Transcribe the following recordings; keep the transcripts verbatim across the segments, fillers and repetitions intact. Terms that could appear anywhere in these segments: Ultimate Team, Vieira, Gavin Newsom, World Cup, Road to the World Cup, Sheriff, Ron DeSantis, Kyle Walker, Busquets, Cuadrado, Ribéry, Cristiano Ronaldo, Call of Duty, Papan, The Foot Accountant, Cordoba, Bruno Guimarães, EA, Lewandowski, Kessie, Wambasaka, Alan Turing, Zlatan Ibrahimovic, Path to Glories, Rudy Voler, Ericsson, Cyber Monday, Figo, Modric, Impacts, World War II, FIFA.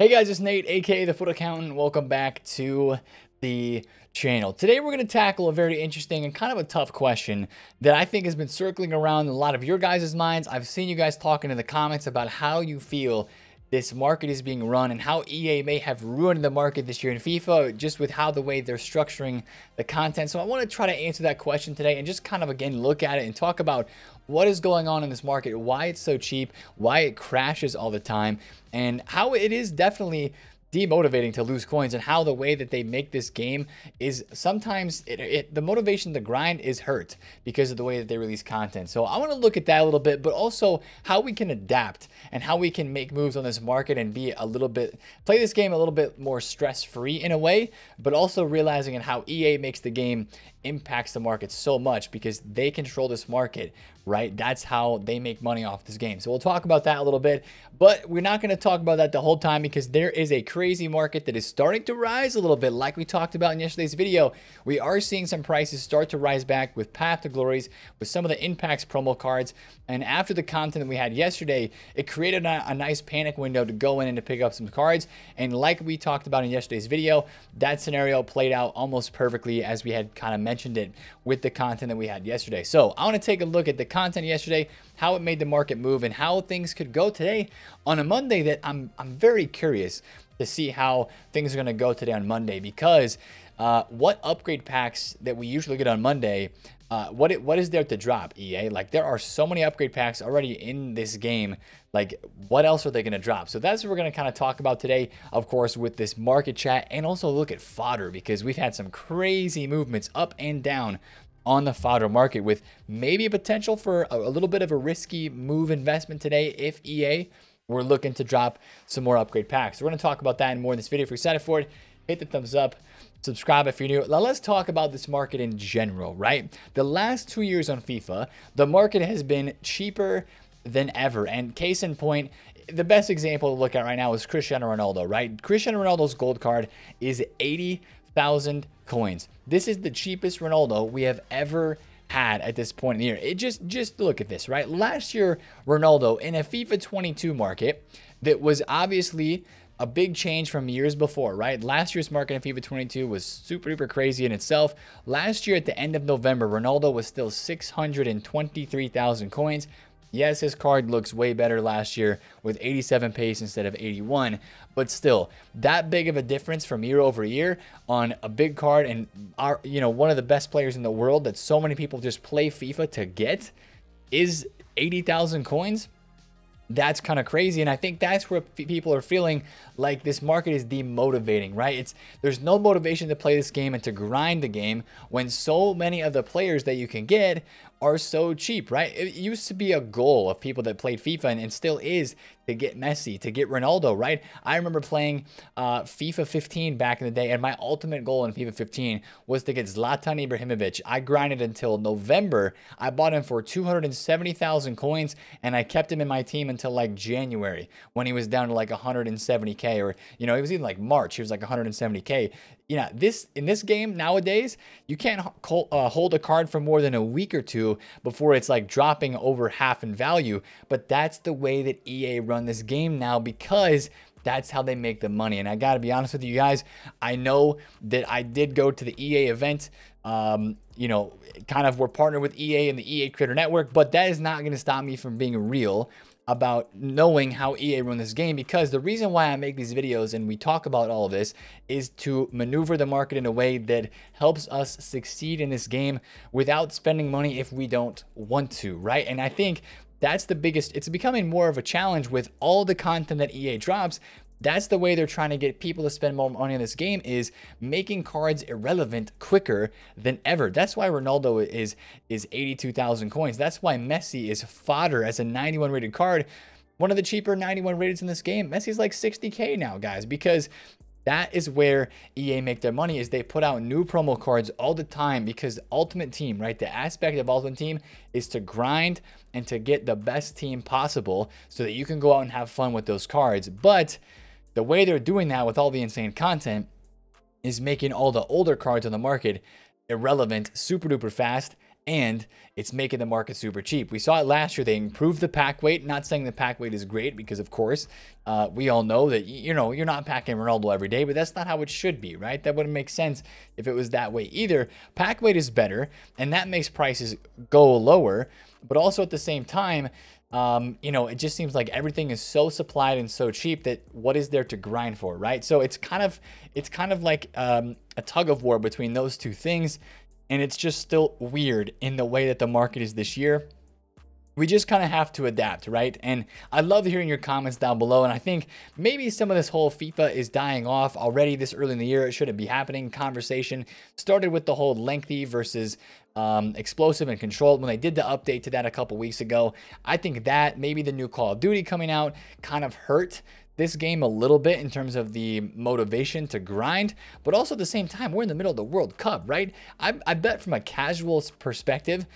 Hey guys, it's Nate, aka The Foot Accountant. Welcome back to the channel. Today we're going to tackle a very interesting and kind of a tough question that I think has been circling around in a lot of your guys' minds. I've seen you guys talking in the comments about how you feel this market is being run and how E A may have ruined the market this year in FIFA just with how the way they're structuring the content. So I want to try to answer that question today and just kind of again look at it and talk about what is going on in this market, why it's so cheap, why it crashes all the time, and how it is definitely demotivating to lose coins, and how the way that they make this game is sometimes it, it the motivation to grind is hurt because of the way that they release content. So I want to look at that a little bit, but also how we can adapt and how we can make moves on this market and be a little bit play this game a little bit more stress-free in a way, but also realizing and how E A makes the game impacts the market so much because they control this market, right? That's how they make money off this game. So we'll talk about that a little bit, but we're not going to talk about that the whole time because there is a crazy market that is starting to rise a little bit. Like we talked about in yesterday's video, we are seeing some prices start to rise back with Path to Glories, with some of the Impacts promo cards. And after the content that we had yesterday, it created a, a nice panic window to go in and to pick up some cards. And like we talked about in yesterday's video, that scenario played out almost perfectly as we had kind of mentioned it with the content that we had yesterday. So I want to take a look at the content yesterday, how it made the market move, and how things could go today on a Monday that I'm, I'm very curious to see how things are going to go today on Monday, because uh, what upgrade packs that we usually get on Monday, uh, what it, what is there to drop, E A? Like, there are so many upgrade packs already in this game. Like, what else are they going to drop? So that's what we're going to kind of talk about today, of course, with this market chat, and also look at fodder, because we've had some crazy movements up and down on the fodder market, with maybe a potential for a, a little bit of a risky move investment today if E A we're looking to drop some more upgrade packs. So we're going to talk about that and more in this video. If you're excited for it, hit the thumbs up, subscribe if you're new. Now let's talk about this market in general, right? The last two years on FIFA, the market has been cheaper than ever. And case in point, the best example to look at right now is Cristiano Ronaldo, right? Cristiano Ronaldo's gold card is eighty thousand coins. This is the cheapest Ronaldo we have ever had at this point in the year. It just just look at this, right? Last year, Ronaldo in a FIFA twenty-two market that was obviously a big change from years before, right? Last year's market in FIFA twenty-two was super duper crazy in itself. Last year at the end of November, Ronaldo was still six hundred twenty-three thousand coins. Yes, his card looks way better last year with eighty-seven pace instead of eighty-one, but still, that big of a difference from year over year on a big card and our, you know, one of the best players in the world that so many people just play FIFA to get is eighty thousand coins. That's kind of crazy, and I think that's where people are feeling like this market is demotivating, right? It's there's no motivation to play this game and to grind the game when so many of the players that you can get are so cheap, right? It used to be a goal of people that played FIFA, and, and still is, to get Messi, to get Ronaldo, right? I remember playing uh, FIFA fifteen back in the day, and my ultimate goal in FIFA fifteen was to get Zlatan Ibrahimovic. I grinded until November. I bought him for two hundred seventy thousand coins, and I kept him in my team until until like January, when he was down to like one hundred seventy K, or, you know, it was even like March, he was like one hundred seventy K. You know, this in this game nowadays, you can't uh, hold a card for more than a week or two before it's like dropping over half in value. But that's the way that E A run this game now, because that's how they make the money. And I got to be honest with you guys, I know that I did go to the E A event. Um, you know, kind of we're partnered with E A and the E A Creator Network, but that is not going to stop me from being real about knowing how E A run this game, because the reason why I make these videos and we talk about all of this is to maneuver the market in a way that helps us succeed in this game without spending money if we don't want to, right? And I think that's the biggest, it's becoming more of a challenge with all the content that E A drops. That's the way they're trying to get people to spend more money on this game, is making cards irrelevant quicker than ever. That's why Ronaldo is is eighty-two thousand coins. That's why Messi is fodder as a ninety-one rated card. One of the cheaper ninety-one rateds in this game. Messi's like sixty K now, guys, because that is where E A make their money, is they put out new promo cards all the time, because Ultimate Team, right? The aspect of Ultimate Team is to grind and to get the best team possible so that you can go out and have fun with those cards. But the way they're doing that with all the insane content is making all the older cards on the market irrelevant super duper fast and it's making the market super cheap. We saw it last year. They improved the pack weight. Not saying the pack weight is great, because of course, uh, we all know that, you know, you're not packing Ronaldo every day, but that's not how it should be, right? That wouldn't make sense if it was that way either. Pack weight is better, and that makes prices go lower, but also at the same time, Um, you know, it just seems like everything is so supplied and so cheap that what is there to grind for, right? So it's kind of, it's kind of like um, a tug of war between those two things. And it's just still weird in the way that the market is this year. We just kind of have to adapt, right? And I love hearing your comments down below. And I think maybe some of this whole FIFA is dying off already this early in the year. It shouldn't be happening. Conversation started with the whole lengthy versus um, explosive and controlled when they did the update to that a couple weeks ago. I think that maybe the new Call of Duty coming out kind of hurt this game a little bit in terms of the motivation to grind, but also at the same time, we're in the middle of the World Cup, right? I, I bet from a casual perspective,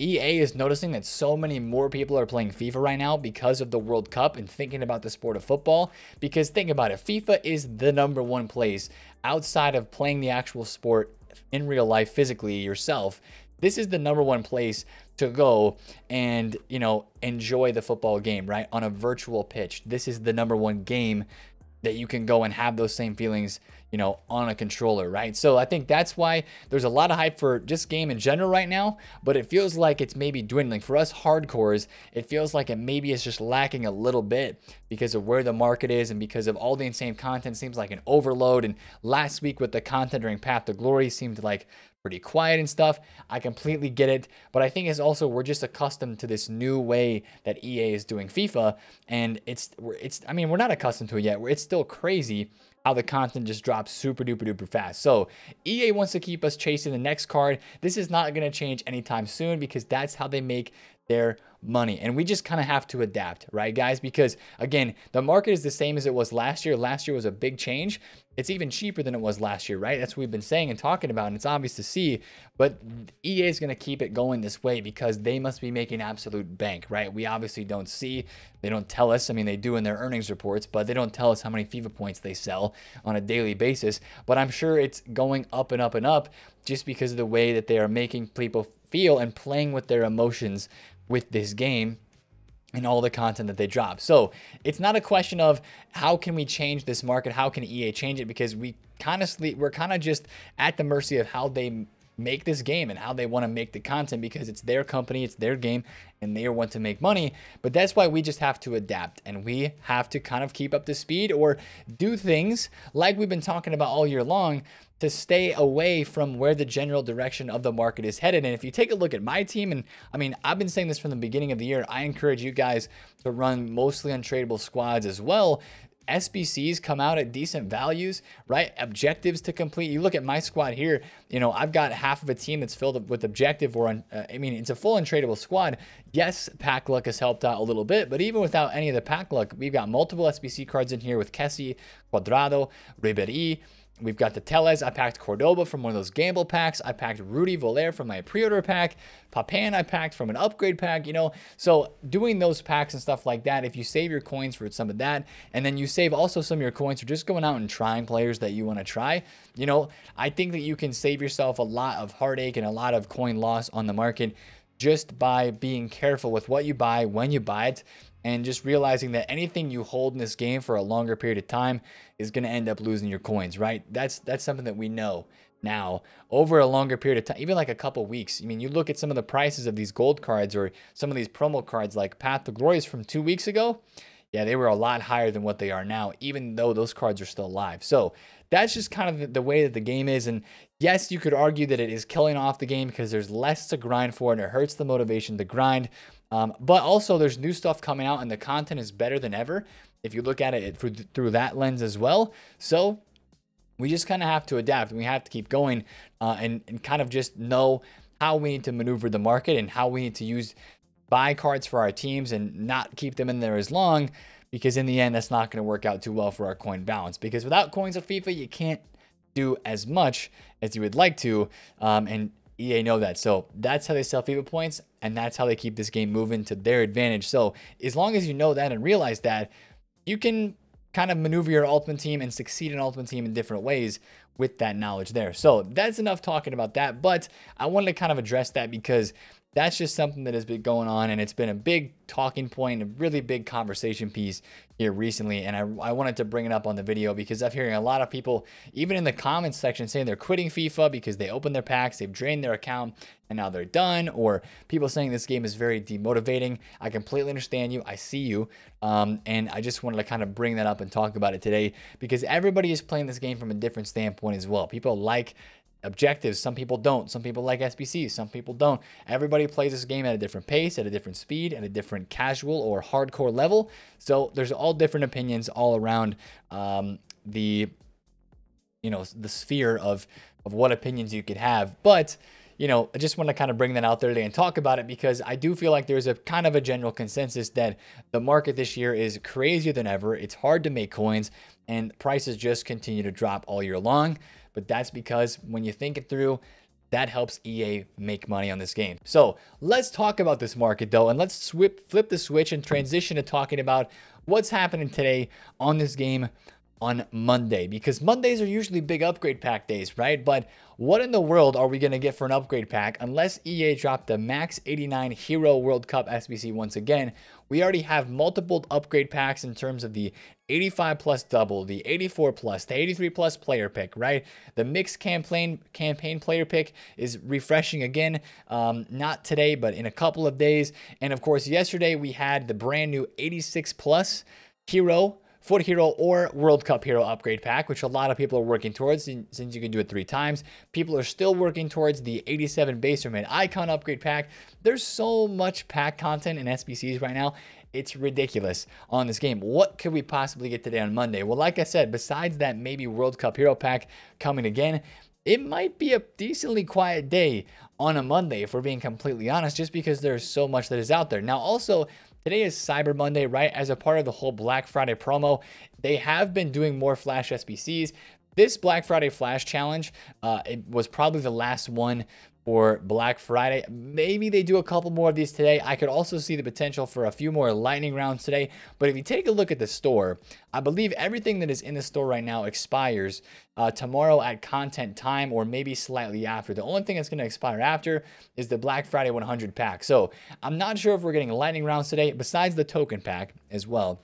E A is noticing that so many more people are playing FIFA right now because of the World Cup and thinking about the sport of football. Because think about it, FIFA is the number one place outside of playing the actual sport in real life physically yourself. This is the number one place to go and, you know, enjoy the football game, right? On a virtual pitch. This is the number one game that you can go and have those same feelings, you know, on a controller, right? So I think that's why there's a lot of hype for just game in general right now, but it feels like it's maybe dwindling. For us hardcores, it feels like it maybe is just lacking a little bit because of where the market is and because of all the insane content. Seems like an overload. And last week with the content during Path to Glory seemed like pretty quiet and stuff. I completely get it, but I think it's also we're just accustomed to this new way that E A is doing FIFA, and it's it's I mean, we're not accustomed to it yet. It's still crazy how the content just drops super duper duper fast. So E A wants to keep us chasing the next card. This is not going to change anytime soon because that's how they make their money, and we just kind of have to adapt, right guys? Because again, the market is the same as it was last year. Last year was a big change. It's even cheaper than it was last year, right? That's what we've been saying and talking about, and it's obvious to see, but E A is going to keep it going this way because they must be making absolute bank, right? We obviously don't see, they don't tell us. I mean, they do in their earnings reports, but they don't tell us how many FIFA points they sell on a daily basis, but I'm sure it's going up and up and up just because of the way that they are making people feel and playing with their emotions with this game and all the content that they drop. So it's not a question of how can we change this market? How can E A change it? Because we honestly, we're kind of just at the mercy of how they make this game and how they want to make the content, because it's their company, it's their game, and they want to make money. But that's why we just have to adapt, and we have to kind of keep up the speed or do things like we've been talking about all year long to stay away from where the general direction of the market is headed. And if you take a look at my team, and I mean, I've been saying this from the beginning of the year, I encourage you guys to run mostly untradeable squads as well. S B Cs come out at decent values, right? Objectives to complete. You look at my squad here, you know, I've got half of a team that's filled up with objective or, un, uh, I mean, it's a full untradeable squad. Yes, pack luck has helped out a little bit, but even without any of the pack luck, we've got multiple S B C cards in here with Kessie, Cuadrado, Ribéry. We've got the Teles. I packed Cordoba from one of those gamble packs. I packed Rudy Voler from my pre-order pack. Papan I packed from an upgrade pack, you know. So doing those packs and stuff like that, if you save your coins for some of that, and then you save also some of your coins for just going out and trying players that you want to try, you know, I think that you can save yourself a lot of heartache and a lot of coin loss on the market just by being careful with what you buy, when you buy it, and just realizing that anything you hold in this game for a longer period of time is going to end up losing your coins, right? That's that's something that we know now over a longer period of time, even like a couple weeks. I mean, you look at some of the prices of these gold cards or some of these promo cards like Path to Glories from two weeks ago. Yeah, they were a lot higher than what they are now, even though those cards are still alive. So that's just kind of the way that the game is. And yes, you could argue that it is killing off the game because there's less to grind for and it hurts the motivation to grind. Um, but also there's new stuff coming out and the content is better than ever if you look at it through, through that lens as well. So we just kind of have to adapt and we have to keep going uh, and, and kind of just know how we need to maneuver the market and how we need to use buy cards for our teams and not keep them in there as long, because in the end, that's not going to work out too well for our coin balance, because without coins of FIFA, you can't do as much as you would like to. Um, and E A know that. So that's how they sell FIFA points, and that's how they keep this game moving to their advantage. So as long as you know that and realize that, you can kind of maneuver your Ultimate Team and succeed in Ultimate Team in different ways with that knowledge there. So that's enough talking about that, but I wanted to kind of address that because that's just something that has been going on, and it's been a big talking point, a really big conversation piece here recently, and I, I wanted to bring it up on the video because I'm hearing a lot of people, even in the comments section, saying they're quitting FIFA because they opened their packs, they've drained their account, and now they're done, or people saying this game is very demotivating. I completely understand you. I see you, um, and I just wanted to kind of bring that up and talk about it today because everybody is playing this game from a different standpoint as well. People like objectives, some people don't, some people like S B C, some people don't. Everybody plays this game at a different pace, at a different speed, at a different casual or hardcore level. So there's all different opinions all around um, the, you know, the sphere of, of what opinions you could have. But, you know, I just want to kind of bring that out there today and talk about it because I do feel like there's a kind of a general consensus that the market this year is crazier than ever. It's hard to make coins and prices just continue to drop all year long. But that's because when you think it through, that helps E A make money on this game. So let's talk about this market though, and let's swip, flip the switch and transition to talking about what's happening today on this game on Monday, because Mondays are usually big upgrade pack days, right? But what in the world are we going to get for an upgrade pack unless E A dropped the Max eighty-nine Hero World Cup S B C once again? We already have multiple upgrade packs in terms of the eighty-five plus double, the eighty-four plus, the eighty-three plus player pick, right? The mixed campaign campaign player pick is refreshing again, um, not today, but in a couple of days. And of course, yesterday we had the brand new eighty-six plus Hero Foot Hero or World Cup Hero upgrade pack, which a lot of people are working towards since you can do it three times. People are still working towards the eighty-seven Baserman Icon upgrade pack. There's so much pack content in S B Cs right now. It's ridiculous on this game. What could we possibly get today on Monday? Well, like I said, besides that maybe World Cup Hero pack coming again, it might be a decently quiet day on a Monday, if we're being completely honest, just because there's so much that is out there. Now, also, today is Cyber Monday, right? As a part of the whole Black Friday promo, they have been doing more flash S B Cs. This Black Friday flash challenge, uh, it was probably the last one for Black Friday. Maybe they do a couple more of these today. I could also see the potential for a few more lightning rounds today. But if you take a look at the store, I believe everything that is in the store right now expires uh, tomorrow at content time, or maybe slightly after. The only thing that's going to expire after is the Black Friday one hundred pack. So I'm not sure if we're getting lightning rounds today, besides the token pack as well.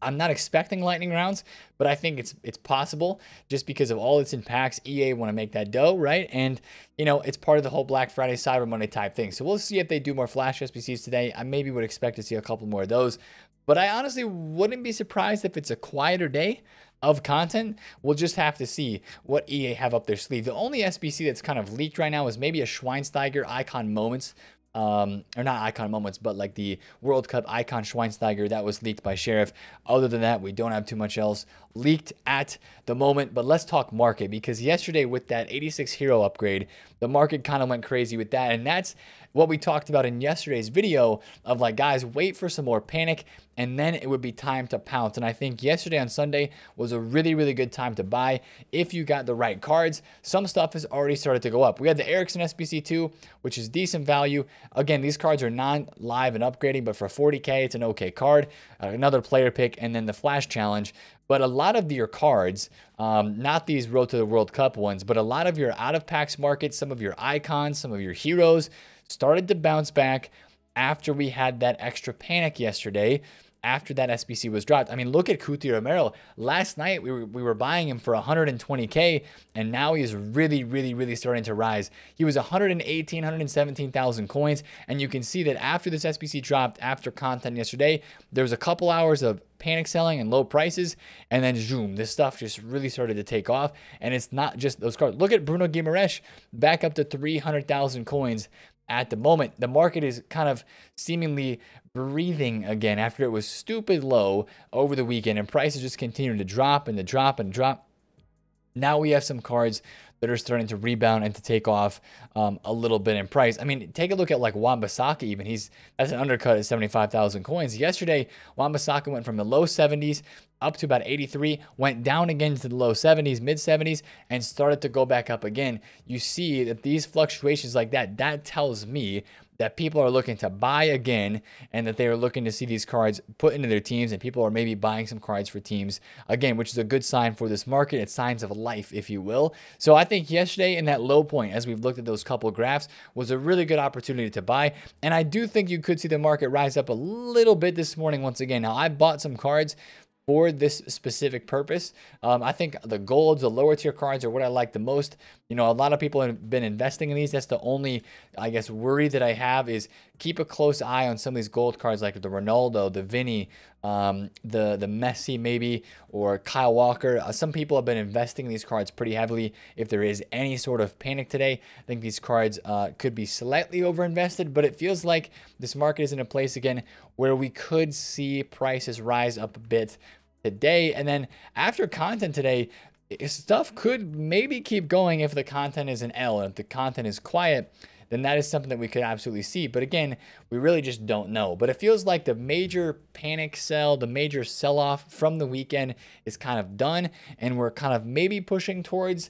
I'm not expecting lightning rounds, but I think it's it's possible just because of all it's in packs. E A want to make that dough, right? And, you know, it's part of the whole Black Friday, Cyber Monday type thing. So we'll see if they do more flash S B Cs today. I maybe would expect to see a couple more of those. But I honestly wouldn't be surprised if it's a quieter day of content. We'll just have to see what E A have up their sleeve. The only S B C that's kind of leaked right now is maybe a Schweinsteiger Icon Moments. Um, or not Icon Moments, but like the World Cup Icon Schweinsteiger that was leaked by Sheriff. Other than that, we don't have too much else leaked at the moment. But let's talk market, because yesterday with that eighty-six Hero upgrade, the market kind of went crazy with that. And that's what we talked about in yesterday's video of like, guys, wait for some more panic, and then it would be time to pounce. And I think yesterday on Sunday was a really, really good time to buy if you got the right cards. Some stuff has already started to go up. We had the Ericsson S B C two, which is decent value. Again, these cards are non-live and upgrading, but for forty K, it's an okay card. Another player pick, and then the Flash Challenge. But a lot of your cards, um, not these Road to the World Cup ones, but a lot of your out-of-packs markets, some of your icons, some of your heroes, started to bounce back after we had that extra panic yesterday, after that S B C was dropped. I mean, look at Kuthi Romero. Last night, we were, we were buying him for one hundred twenty K, and now he's really, really, really starting to rise. He was one hundred eighteen, one hundred seventeen thousand coins, and you can see that after this S B C dropped, after content yesterday, there was a couple hours of panic selling and low prices, and then zoom, this stuff just really started to take off, and it's not just those cards. Look at Bruno Guimarães, back up to three hundred thousand coins at the moment. The market is kind of seemingly breathing again after it was stupid low over the weekend, and prices just continued to drop and to drop and drop. Now we have some cards that are starting to rebound and to take off um, a little bit in price. I mean, take a look at like Wambasaka even. He's that's an undercut at seventy-five thousand coins. Yesterday, Wambasaka went from the low seventies up to about eighty-three, went down again to the low seventies, mid seventies, and started to go back up again. You see that these fluctuations like that, that tells me that people are looking to buy again and that they are looking to see these cards put into their teams, and people are maybe buying some cards for teams again, which is a good sign for this market. It's signs of life, if you will. So I think yesterday in that low point, as we've looked at those couple graphs, was a really good opportunity to buy. And I do think you could see the market rise up a little bit this morning once again. Now, I bought some cards for this specific purpose. Um, I think the golds, the lower tier cards are what I like the most. You know, a lot of people have been investing in these. That's the only, I guess, worry that I have is keep a close eye on some of these gold cards like the Ronaldo, the Vinny, um, the, the Messi maybe, or Kyle Walker. Uh, some people have been investing in these cards pretty heavily. If there is any sort of panic today, I think these cards uh, could be slightly overinvested, but it feels like this market is in a place again where we could see prices rise up a bit today. And then after content today, stuff could maybe keep going if the content is an L, and if the content is quiet, then that is something that we could absolutely see. But again, we really just don't know. But it feels like the major panic sell, the major sell-off from the weekend is kind of done, and we're kind of maybe pushing towards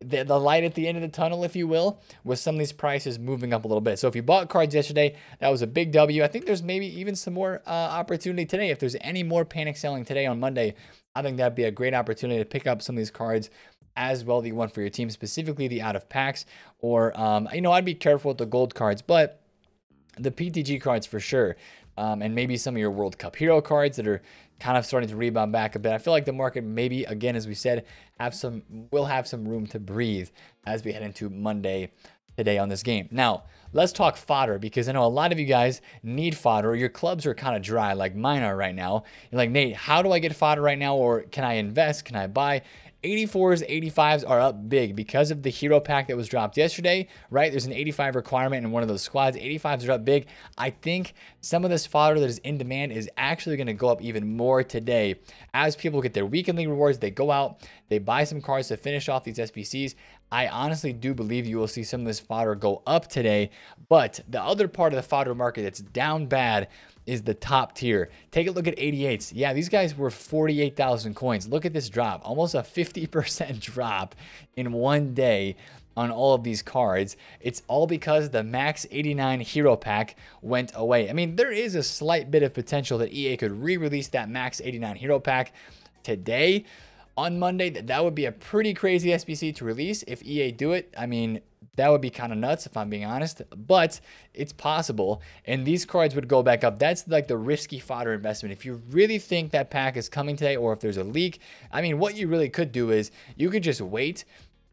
The, the light at the end of the tunnel, if you will, with some of these prices moving up a little bit. So if you bought cards yesterday, that was a big W. I think there's maybe even some more uh, opportunity today. If there's any more panic selling today on Monday, I think that'd be a great opportunity to pick up some of these cards as well that you want for your team, specifically the out of packs, or, um, you know, I'd be careful with the gold cards, but the P T G cards for sure. Um, and maybe some of your World Cup hero cards that are kind of starting to rebound back a bit. I feel like the market maybe, again, as we said, have some will have some room to breathe as we head into Monday today on this game. Now, let's talk fodder, because I know a lot of you guys need fodder. Your clubs are kind of dry like mine are right now. You're like, Nate, how do I get fodder right now? Or can I invest? Can I buy? eighty-fours, eighty-fives are up big because of the hero pack that was dropped yesterday, right? There's an eighty-five requirement in one of those squads. eighty-fives are up big. I think some of this fodder that is in demand is actually going to go up even more today. As people get their weekend league rewards, they go out, they buy some cards to finish off these S B Cs. I honestly do believe you will see some of this fodder go up today. But the other part of the fodder market that's down bad is the top tier. Take a look at eighty-eights. Yeah, these guys were forty-eight thousand coins. Look at this drop, almost a fifty percent drop in one day on all of these cards. It's all because the max eighty-nine hero pack went away. I mean, there is a slight bit of potential that E A could re-release that max eighty-nine hero pack today on Monday. That would be a pretty crazy S B C to release if E A do it. I mean, that would be kind of nuts if I'm being honest, but it's possible. And these cards would go back up. That's like the risky fodder investment. If you really think that pack is coming today, or if there's a leak, I mean, what you really could do is you could just wait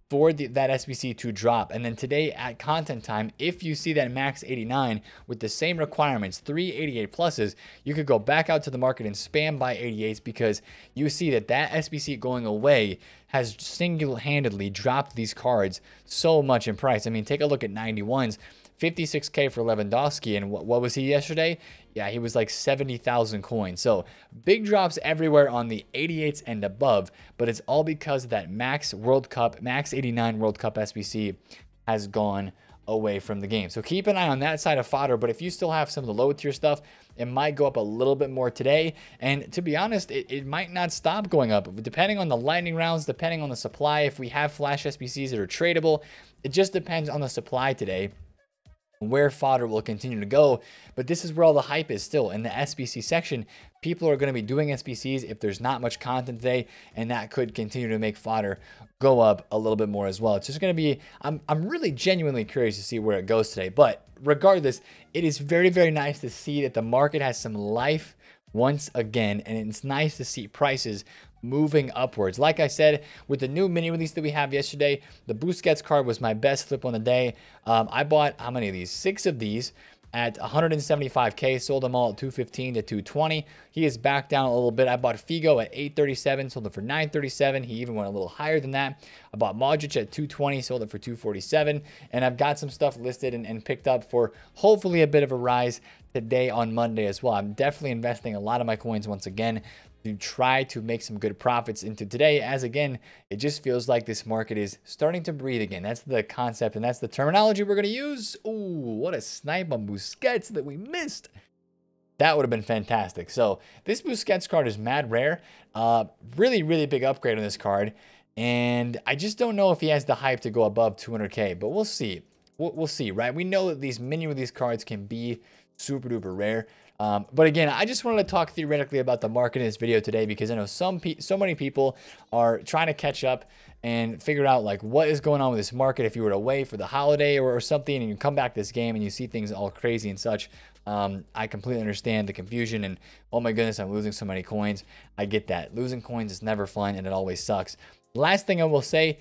for the, that S B C to drop. And then today at content time, if you see that max eighty-nine with the same requirements, three eighty-eight pluses, you could go back out to the market and spam buy eighty-eights, because you see that that S B C going away has single-handedly dropped these cards so much in price. I mean, take a look at ninety-ones, fifty-six K for Lewandowski, and what, what was he yesterday? Yeah, he was like seventy thousand coins. So big drops everywhere on the eighty-eights and above, but it's all because of that max World Cup, max eighty-nine World Cup S B C has gone away from the game. So keep an eye on that side of fodder, but if you still have some of the low tier stuff, it might go up a little bit more today. And to be honest, it, it might not stop going up. Depending on the lightning rounds, depending on the supply, if we have flash S B Cs that are tradable, it just depends on the supply today, where fodder will continue to go. But this is where all the hype is still in the S B C section. People are going to be doing S B Cs if there's not much content today, and that could continue to make fodder go up a little bit more as well. It's just going to be, I'm, I'm really genuinely curious to see where it goes today. But regardless, it is very, very nice to see that the market has some life once again, and it's nice to see prices moving upwards. Like I said, with the new mini release that we have yesterday, the Busquets card was my best flip on the day. Um, I bought how many of these? Six of these at one seventy-five K, sold them all at two fifteen to two twenty. He is back down a little bit. I bought Figo at eight thirty-seven, sold him for nine thirty-seven. He even went a little higher than that. I bought Modric at two twenty, sold it for two forty-seven. And I've got some stuff listed and, and picked up for hopefully a bit of a rise today on Monday as well. I'm definitely investing a lot of my coins once again to try to make some good profits into today, as again, it just feels like this market is starting to breathe again. That's the concept, and that's the terminology we're going to use. Ooh, what a snipe on Busquets that we missed. That would have been fantastic. So this Busquets card is mad rare. Uh, really, really big upgrade on this card. And I just don't know if he has the hype to go above two hundred K, but we'll see. We'll, we'll see, right? We know that these many of these cards can be super duper rare. Um, but again, I just wanted to talk theoretically about the market in this video today, because I know some pe so many people are trying to catch up and figure out like what is going on with this market. If you were away for the holiday or, or something, and you come back this game and you see things all crazy and such, um, I completely understand the confusion and oh my goodness, I'm losing so many coins. I get that. Losing coins is never fun and it always sucks. Last thing I will say,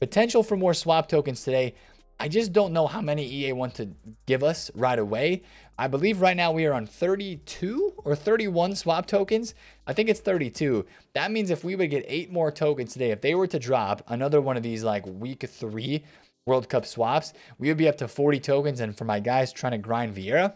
potential for more swap tokens today. I just don't know how many E A want to give us right away. I believe right now we are on thirty-two or thirty-one swap tokens. I think it's thirty-two. That means if we would get eight more tokens today, if they were to drop another one of these like week three World Cup swaps, we would be up to forty tokens. And for my guys trying to grind Vieira,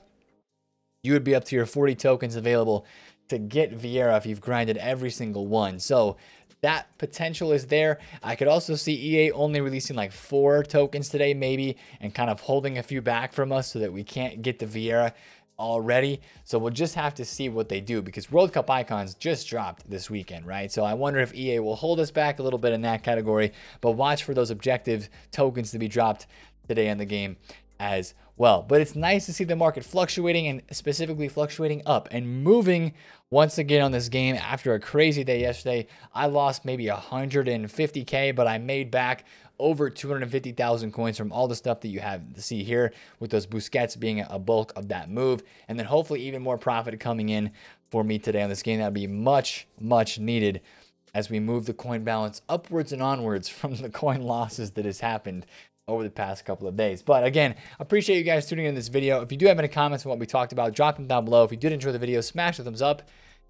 you would be up to your forty tokens available to get Vieira if you've grinded every single one. So that potential is there. I could also see E A only releasing like four tokens today maybe, and kind of holding a few back from us so that we can't get the Vieira already. So we'll just have to see what they do, because World Cup icons just dropped this weekend, right? So I wonder if E A will hold us back a little bit in that category, but watch for those objective tokens to be dropped today in the game as well. But it's nice to see the market fluctuating, and specifically fluctuating up and moving once again on this game. After a crazy day yesterday, I lost maybe one hundred fifty K, but I made back over two hundred fifty thousand coins from all the stuff that you have to see here, with those Busquets being a bulk of that move, and then hopefully even more profit coming in for me today on this game. That'd be much, much needed as we move the coin balance upwards and onwards from the coin losses that has happened over the past couple of days. But again, appreciate you guys tuning in this video. If you do have any comments on what we talked about, drop them down below. If you did enjoy the video, smash the thumbs up,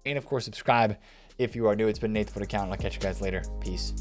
and of course subscribe if you are new. It's been Nate the Foot Accountant. I'll catch you guys later. Peace.